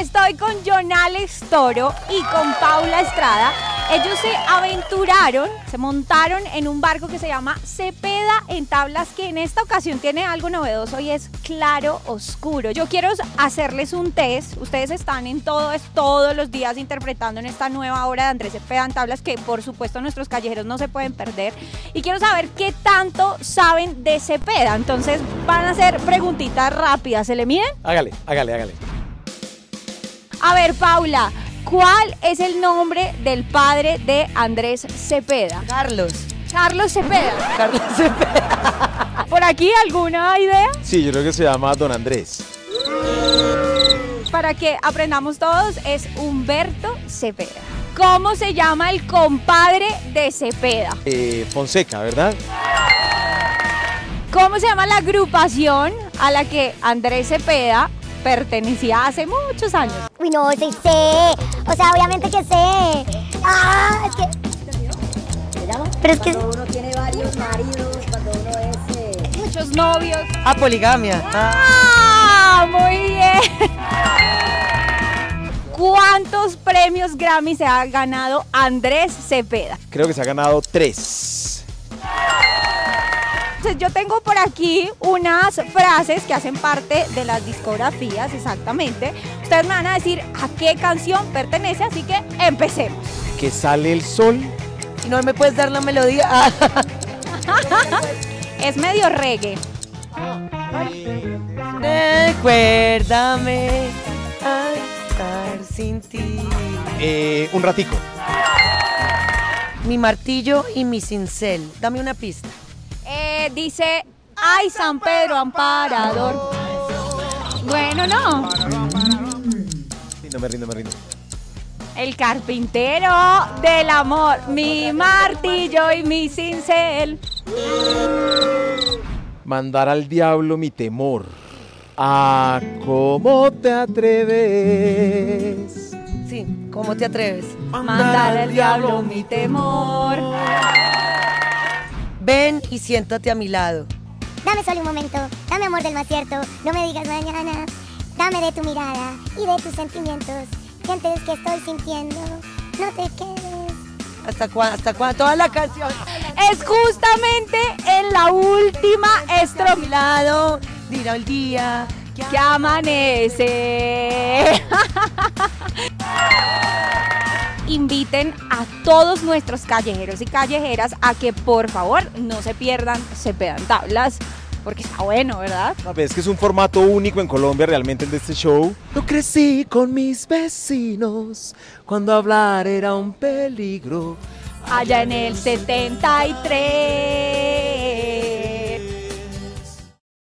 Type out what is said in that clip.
Estoy con John Alex Toro y con Paula Estrada. Ellos se aventuraron, se montaron en un barco que se llama Cepeda en Tablas, que en esta ocasión tiene algo novedoso y es claro oscuro. Yo quiero hacerles un test. Ustedes están en todos los días interpretando en esta nueva obra de Andrés Cepeda en Tablas, que por supuesto nuestros callejeros no se pueden perder. Y quiero saber qué tanto saben de Cepeda. Entonces van a hacer preguntitas rápidas. ¿Se le miden? Hágale, hágale, hágale. A ver, Paula, ¿cuál es el nombre del padre de Andrés Cepeda? Carlos. Carlos Cepeda. Carlos Cepeda. ¿Por aquí alguna idea? Sí, yo creo que se llama Don Andrés. Para que aprendamos todos, es Humberto Cepeda. ¿Cómo se llama el compadre de Cepeda? Fonseca, ¿verdad? ¿Cómo se llama la agrupación a la que Andrés Cepeda pertenecía hace muchos años? Uy, no, sí sé. O sea, obviamente que sé. Ah, es que... ¿Te llama? Pero es que... Cuando uno tiene varios maridos, cuando uno es... Muchos novios. Ah, poligamia. Ah, muy bien. ¿Cuántos premios Grammy se ha ganado Andrés Cepeda? Creo que se ha ganado 3. Yo tengo por aquí unas frases que hacen parte de las discografías, exactamente. Ustedes me van a decir a qué canción pertenece, así que empecemos. Que sale el sol. No me puedes dar la melodía. Ah. Es medio reggae. Recuérdame a estar sin ti. Un ratico. Mi martillo y mi cincel. Dame una pista. Dice, ay, San Pedro amparador. Bueno, no. Me rindo. El carpintero del amor. Mi martillo y mi cincel. Mandar al diablo mi temor. Ah, ¿cómo te atreves? Sí, ¿cómo te atreves? Mandar al diablo mi temor. Ven y siéntate a mi lado. Dame solo un momento, dame amor del más cierto. No me digas mañana, dame de tu mirada y de tus sentimientos. Sientes que estoy sintiendo, no te quedes. ¿Hasta cuándo? Toda la canción. Es justamente en la última estrofa. A mi lado, dirá el día que amanece. Inviten a todos nuestros callejeros y callejeras a que por favor no se pierdan Cepeda en Tablas, porque está bueno, ¿verdad? Es que es un formato único en Colombia realmente el de este show. Yo crecí con mis vecinos cuando hablar era un peligro. Allá en el 73.